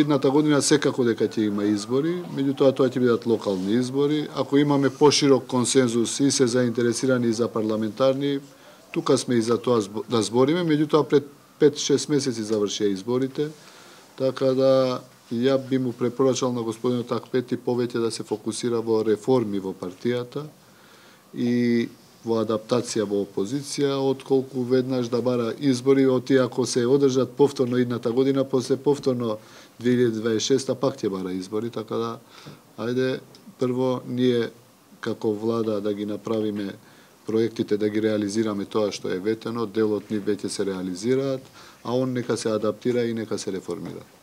Идната година секако дека ќе има избори, меѓутоа тоа ќе бидат локални избори. Ако имаме поширок консензус и се заинтересирани и за парламентарни, тука сме и за тоа да збориме, меѓутоа пред 5-6 месеци завршија изборите, така да ја би му препорачал на господинот Акпет повеќе да се фокусира во реформи во партијата и во адаптација во опозиција, отколку веднаш да бара избори, оти ако се одржат повторно идната година, после повторно 2026 пак ќе бара избори, така да ајде прво ние како влада да ги направиме проектите, да ги реализираме тоа што е ветено, делот ни веќе се реализираат, а он нека се адаптира и нека се реформира.